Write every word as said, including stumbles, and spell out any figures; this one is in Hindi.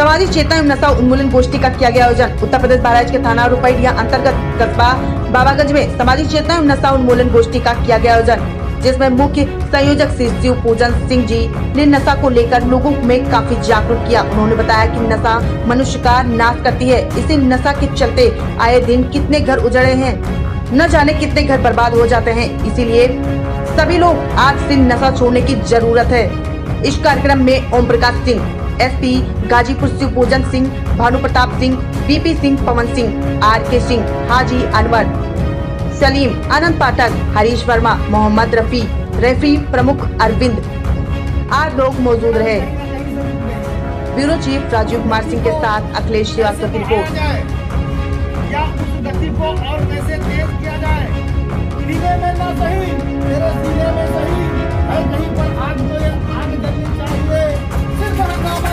सामाजिक चेतना एवं नशा उन्मूलन गोष्ठी का किया गया आयोजन। उत्तर प्रदेश बहराइच के थाना रुपैडिया अंतर्गत कस्बा बाबागंज में सामाजिक चेतना एवं नशा उन्मूलन गोष्ठी का किया गया आयोजन, जिसमें मुख्य संयोजक श्री शिव पूजन सिंह जी ने नशा को लेकर लोगों में काफी जागरूक किया। उन्होंने बताया कि नशा मनुष्य का नाश करती है, इसी नशा के चलते आए दिन कितने घर उजड़े हैं, न जाने कितने घर बर्बाद हो जाते हैं। इसीलिए सभी लोग आज से नशा छोड़ने की जरूरत है। इस कार्यक्रम में Om Prakash Singh, SP Ghazipur Shiv Pujan Singh, Bhanu Pratap Singh, BP Singh, Pawan Singh, RK Singh, Haji Anwar, Salim, Anant Pathak, Harish Verma, Mohammad Rafi, referee प्रमुख अरविंद आदि लोग मौजूद रहे। ब्यूरो चीफ राजीव कुमार सिंह के साथ अखिलेश श्रीवास्तव की रिपोर्ट। या उस व्यक्ति को और कैसे तेज किया जाए, सीने में ना सही, तेरे सीने में सही, हर कहीं पर आग को आग जलनी चाहिए। सिर्फ